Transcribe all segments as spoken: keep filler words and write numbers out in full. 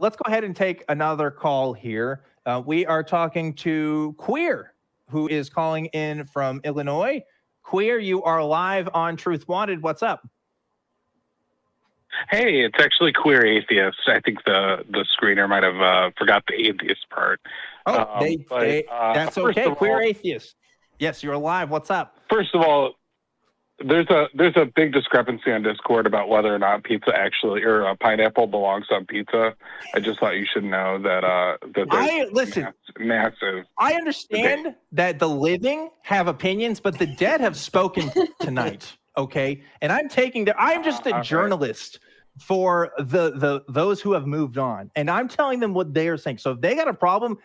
Let's go ahead and take another call here. Uh, we are talking to Queer, who is calling in from Illinois. Queer, you are live on Truth Wanted. What's up? Hey, it's actually Queer Atheist. I think the, the screener might have uh, forgot the atheist part. Oh, um, they, but, they, uh, that's okay. Queer all, Atheist. Yes, you're live. What's up? First of all, There's a there's a big discrepancy on Discord about whether or not pizza actually or uh, pineapple belongs on pizza. I just thought you should know that. Uh, that I listen, mass, massive. I understand debate. That the living have opinions, but the dead have spoken tonight. Okay, and I'm taking the. I'm just a uh, journalist right. for the the those who have moved on, and I'm telling them what they are saying. So if they got a problem,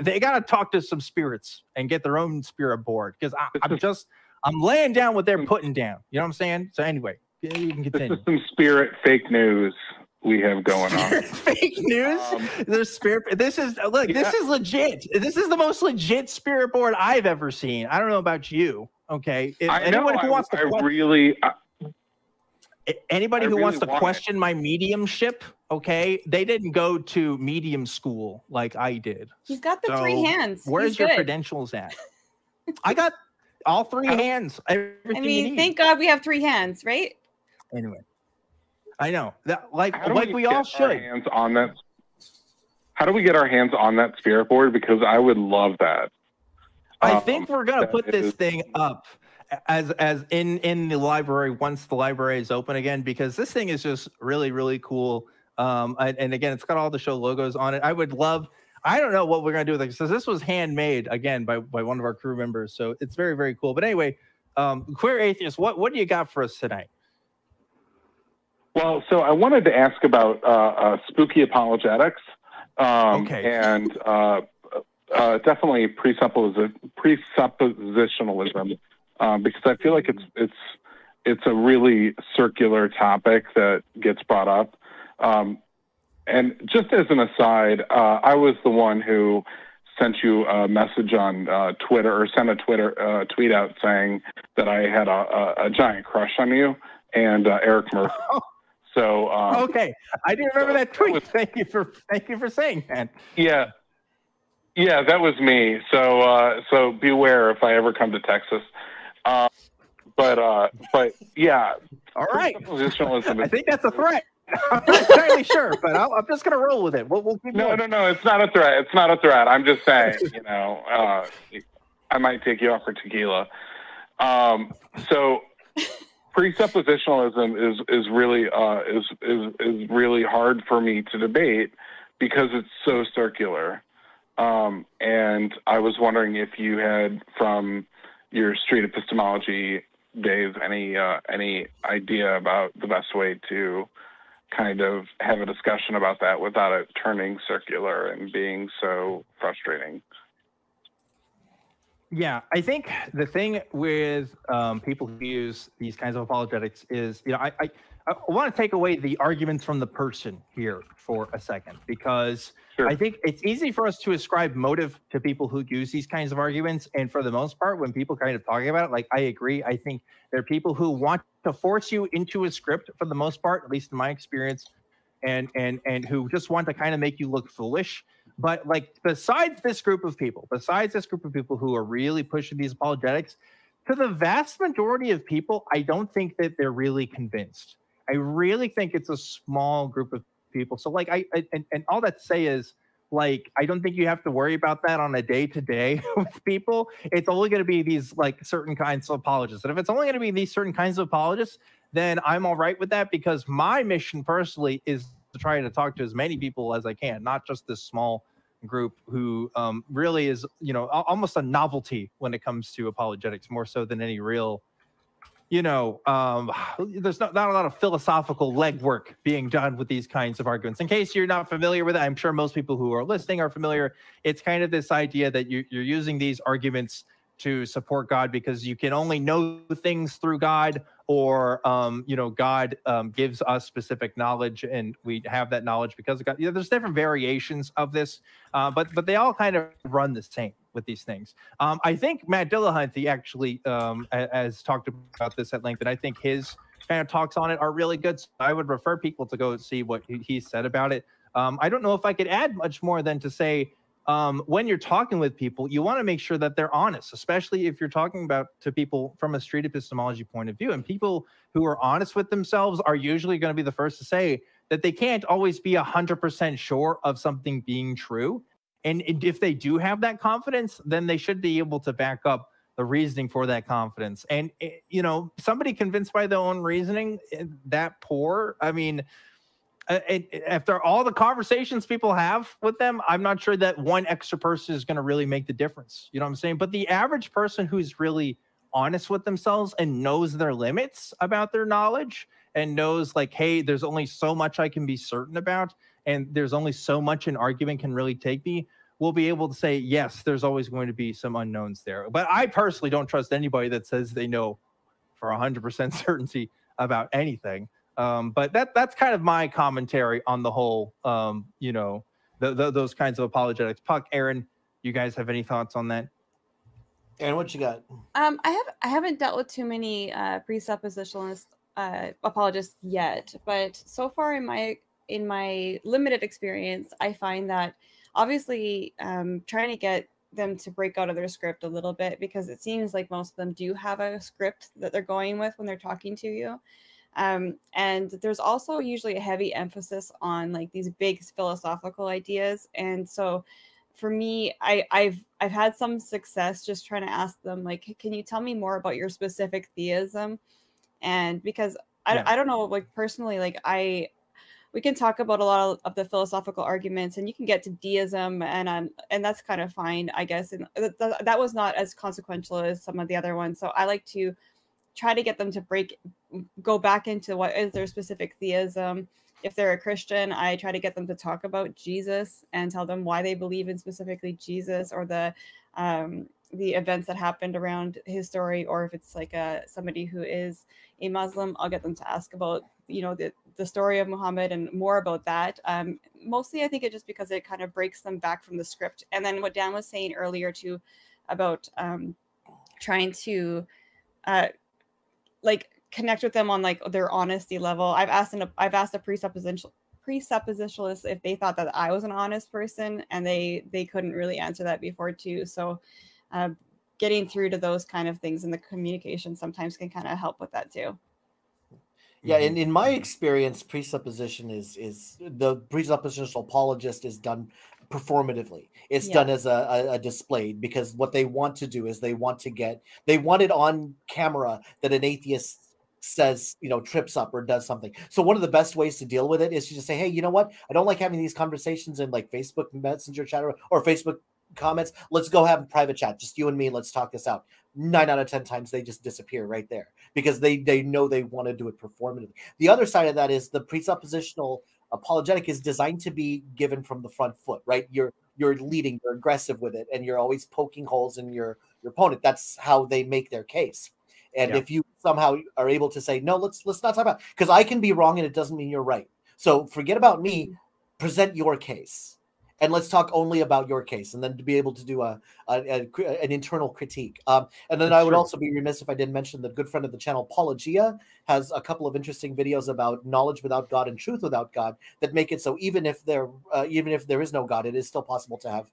they got to talk to some spirits and get their own spirit board because I'm just. I'm laying down what they're putting down. You know what I'm saying? So anyway, you can continue. This is some spirit fake news we have going on. Fake news? Um, There's spirit. This is look. Yeah. This is legit. This is the most legit spirit board I've ever seen. I don't know about you. Okay. If I anyone know, who I, wants to, I question, really. I, anybody I who really wants to want question it. my mediumship, okay, they didn't go to medium school like I did. He's got the so three hands. Where's He's your good. credentials at? I got. All three hands. Everything I mean, you need. Thank God we have three hands, right? Anyway, I know that, like, like we, we all should. Hands on that. How do we get our hands on that spirit board? Because I would love that. I um, think we're gonna put this is, thing up as as in in the library once the library is open again, because this thing is just really really cool. Um, and, and again, it's got all the show logos on it. I would love. I don't know what we're going to do with it. So this was handmade, again, by, by one of our crew members. So it's very, very cool. But anyway, um, Queer Atheist, what, what do you got for us tonight? Well, so I wanted to ask about uh, uh, spooky apologetics um, okay. and uh, uh, definitely presuppos presuppositionalism um, because I feel like it's, it's, it's a really circular topic that gets brought up. Um, And just as an aside, uh, I was the one who sent you a message on uh, Twitter or sent a Twitter uh, tweet out saying that I had a, a, a giant crush on you and uh, Eric Murphy. Oh. So um, okay, I do remember so that tweet. That was, thank you for thank you for saying that. Yeah, yeah, that was me. So uh, so beware if I ever come to Texas. Uh, but uh, but yeah, all right. I think that's a threat. I'm not entirely sure, but I'll, I'm just going to roll with it. We'll, we'll keep no, going. No, no, no. It's not a threat. It's not a threat. I'm just saying, you know, uh, I might take you off for tequila. Um, so presuppositionalism is is really uh, is, is is really hard for me to debate because it's so circular. Um, and I was wondering if you had, from your street epistemology days, any uh, any idea about the best way to kind of have a discussion about that without it turning circular and being so frustrating. Yeah, I think the thing with um, people who use these kinds of apologetics is, you know, I, I, I want to take away the arguments from the person here for a second, because sure. I think it's easy for us to ascribe motive to people who use these kinds of arguments. And for the most part, when people kind of talking about it, like, I agree. I think there are people who want to force you into a script for the most part, at least in my experience, and, and, and who just want to kind of make you look foolish. But like, besides this group of people, besides this group of people who are really pushing these apologetics, to the vast majority of people, I don't think that they're really convinced. I really think it's a small group of people. So like, I, I and, and all that to say is, like, I don't think you have to worry about that on a day-to-day with people. It's only going to be these like certain kinds of apologists. And if it's only going to be these certain kinds of apologists, then I'm all right with that, because my mission personally is to try to talk to as many people as I can, not just this small group who um, really is, you know, almost a novelty when it comes to apologetics, more so than any real, you know, um, there's not, not a lot of philosophical legwork being done with these kinds of arguments. In case you're not familiar with it, I'm sure most people who are listening are familiar. It's kind of this idea that you, you're using these arguments to support God because you can only know things through God, or, um, you know, God um, gives us specific knowledge and we have that knowledge because of God. You know, there's different variations of this, uh, but but they all kind of run the same with these things. Um, I think Matt Dillahunty actually um, has talked about this at length, and I think his kind of talks on it are really good. So I would refer people to go see what he said about it. Um, I don't know if I could add much more than to say, um, when you're talking with people, you want to make sure that they're honest, especially if you're talking about to people from a street epistemology point of view. And people who are honest with themselves are usually going to be the first to say that they can't always be one hundred percent sure of something being true. And if they do have that confidence, then they should be able to back up the reasoning for that confidence. And, you know, somebody convinced by their own reasoning that poor, I mean, after all the conversations people have with them, I'm not sure that one extra person is going to really make the difference. You know what I'm saying? But the average person who's really honest with themselves and knows their limits about their knowledge and knows like, hey, there's only so much I can be certain about, and there's only so much an argument can really take me, we'll be able to say, yes, there's always going to be some unknowns there. But I personally don't trust anybody that says they know for one hundred percent certainty about anything. Um, but that that's kind of my commentary on the whole, um, you know, the, the, those kinds of apologetics. Puck, Aaron, you guys have any thoughts on that? Aaron, what you got? Um, I, have, I haven't dealt with too many uh, presuppositionalist uh, apologists yet, but so far in my in my limited experience, I find that obviously, um, trying to get them to break out of their script a little bit, because it seems like most of them do have a script that they're going with when they're talking to you. Um, and there's also usually a heavy emphasis on like these big philosophical ideas. And so for me, I, I've, I've had some success just trying to ask them, like, can you tell me more about your specific theism? And because I, yeah. I don't know, like personally, like I... we can talk about a lot of the philosophical arguments, and you can get to deism, and um, and that's kind of fine, I guess. And th th that was not as consequential as some of the other ones. So I like to try to get them to break, go back into what is their specific theism. If they're a Christian, I try to get them to talk about Jesus and tell them why they believe in specifically Jesus, or the um, the events that happened around his story. Or if it's like a somebody who is a Muslim, I'll get them to ask about, you know, the, the story of Muhammad and more about that. Um, mostly, I think it just because it kind of breaks them back from the script. And then what Dan was saying earlier too, about um, trying to uh, like connect with them on like their honesty level. I've asked an, I've asked a presuppositional presuppositionalist if they thought that I was an honest person, and they they couldn't really answer that before too. So uh, getting through to those kind of things in the communication sometimes can kind of help with that too. Yeah, in, in my experience, presupposition is is the presuppositional apologist is done performatively. It's yeah. done as a, a, a display, because what they want to do is they want to get they want it on camera that an atheist says, you know, trips up or does something. So one of the best ways to deal with it is to just say, hey, you know what? I don't like having these conversations in like Facebook Messenger chat or, or Facebook comments. Let's go have a private chat, just you and me. Let's talk this out. nine out of ten times they just disappear right there, because they they know they want to do it performatively. The other side of that is the presuppositional apologetic is designed to be given from the front foot, right? You're you're leading, you're aggressive with it, and you're always poking holes in your your opponent. That's how they make their case. And yeah. if you somehow are able to say, no, let's let's not talk about it, because I can be wrong and it doesn't mean you're right. So forget about me, present your case. And let's talk only about your case, and then to be able to do a, a, a an internal critique. Um, and then That's I would true. also be remiss if I didn't mention the good friend of the channel, Paula Gia, has a couple of interesting videos about knowledge without God and truth without God that make it so even if there uh, even if there is no God, it is still possible to have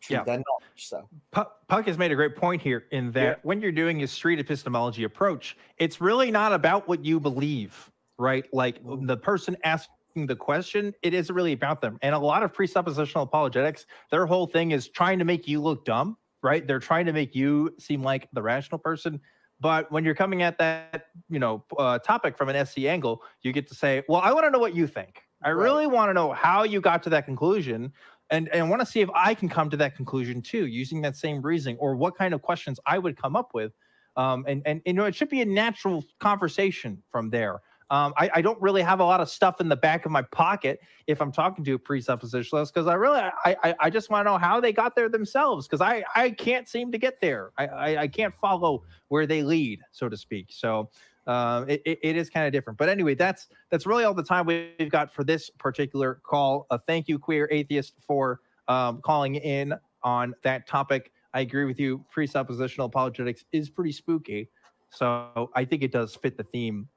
truth yeah. and knowledge. So Puck has made a great point here in that yeah. when you're doing a street epistemology approach, it's really not about what you believe, right? Like the person asked the question, it isn't really about them. And a lot of presuppositional apologetics, their whole thing is trying to make you look dumb, right? They're trying to make you seem like the rational person. But when you're coming at that, you know, uh, topic from an S C angle, you get to say, well, I want to know what you think. I right. really want to know how you got to that conclusion. And, and I want to see if I can come to that conclusion too, using that same reasoning, or what kind of questions I would come up with. Um, and, and, you know, it should be a natural conversation from there. Um, I, I don't really have a lot of stuff in the back of my pocket if I'm talking to a presuppositionalist, because I really, I, I, I just want to know how they got there themselves, because I, I can't seem to get there. I, I, I can't follow where they lead, so to speak. So uh, it, it is kind of different. But anyway, that's that's really all the time we've got for this particular call. Uh, thank you, Queer Atheist, for um, calling in on that topic. I agree with you. Presuppositional apologetics is pretty spooky, so I think it does fit the theme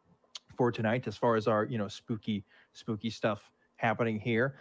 for tonight, as far as our, you know, spooky, spooky stuff happening here.